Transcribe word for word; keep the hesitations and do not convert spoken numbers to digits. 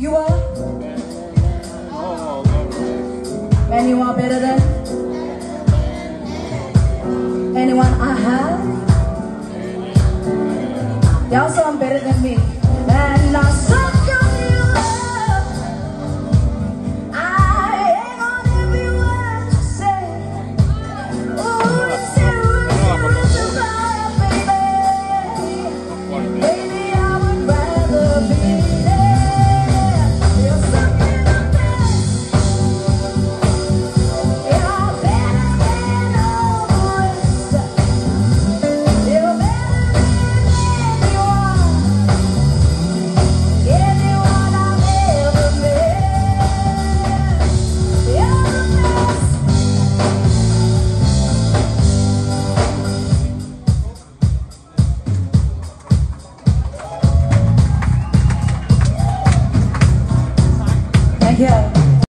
You are? And you are better than anyone I have? Y'all sound better than me.